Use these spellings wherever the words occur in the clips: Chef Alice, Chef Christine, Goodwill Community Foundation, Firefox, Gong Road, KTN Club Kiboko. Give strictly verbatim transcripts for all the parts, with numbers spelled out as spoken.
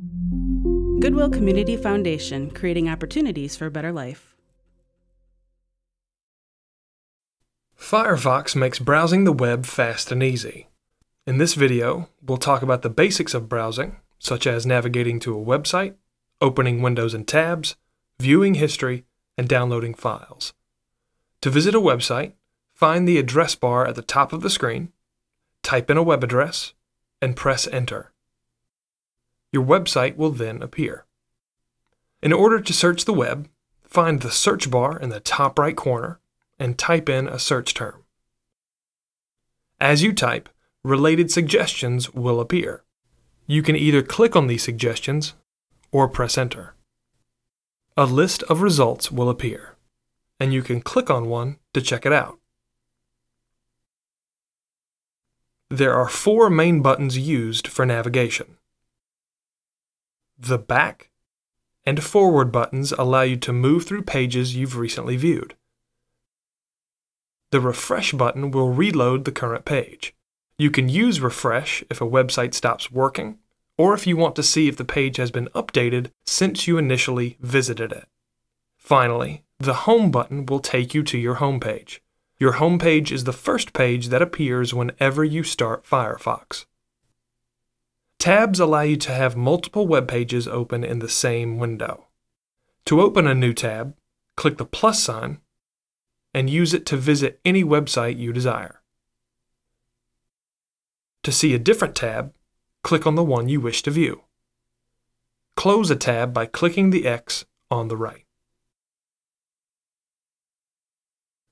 Goodwill Community Foundation, creating opportunities for a better life. Firefox makes browsing the web fast and easy. In this video, we'll talk about the basics of browsing, such as navigating to a website, opening windows and tabs, viewing history, and downloading files. To visit a website, find the address bar at the top of the screen, type in a web address, and press Enter. Your website will then appear. In order to search the web, find the search bar in the top right corner and type in a search term. As you type, related suggestions will appear. You can either click on these suggestions or press Enter. A list of results will appear, and you can click on one to check it out. There are four main buttons used for navigation. The back and forward buttons allow you to move through pages you've recently viewed. The refresh button will reload the current page. You can use refresh if a website stops working, or if you want to see if the page has been updated since you initially visited it. Finally, the home button will take you to your home page. Your home page is the first page that appears whenever you start Firefox. Tabs allow you to have multiple web pages open in the same window. To open a new tab, click the plus sign and use it to visit any website you desire. To see a different tab, click on the one you wish to view. Close a tab by clicking the X on the right.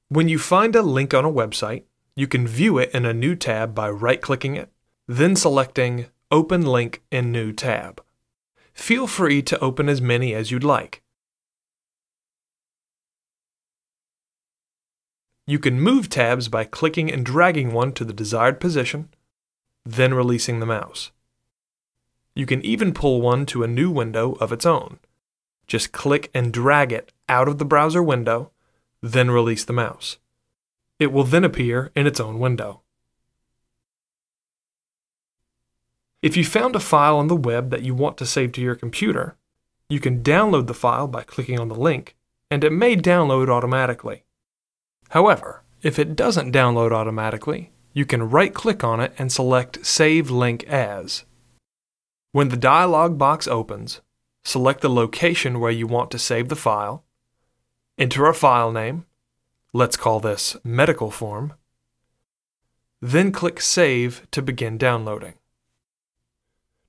When you find a link on a website, you can view it in a new tab by right-clicking it, then selecting Open Link in New Tab. Feel free to open as many as you'd like. You can move tabs by clicking and dragging one to the desired position, then releasing the mouse. You can even pull one to a new window of its own. Just click and drag it out of the browser window, then release the mouse. It will then appear in its own window. If you found a file on the web that you want to save to your computer, you can download the file by clicking on the link, and it may download automatically. However, if it doesn't download automatically, you can right-click on it and select Save Link As. When the dialog box opens, select the location where you want to save the file, enter a file name, let's call this Medical Form, then click Save to begin downloading.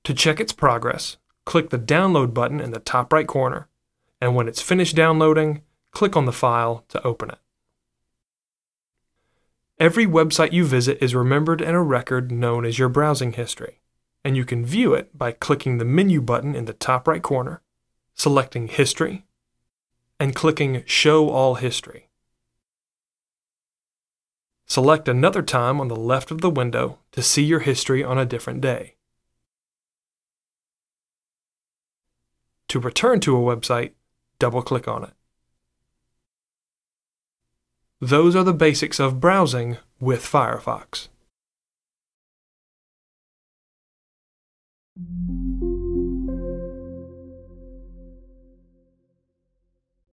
To check its progress, click the Download button in the top right corner, and when it's finished downloading, click on the file to open it. Every website you visit is remembered in a record known as your browsing history, and you can view it by clicking the menu button in the top right corner, selecting History, and clicking Show All History. Select another time on the left of the window to see your history on a different day. To return to a website, double-click on it. Those are the basics of browsing with Firefox.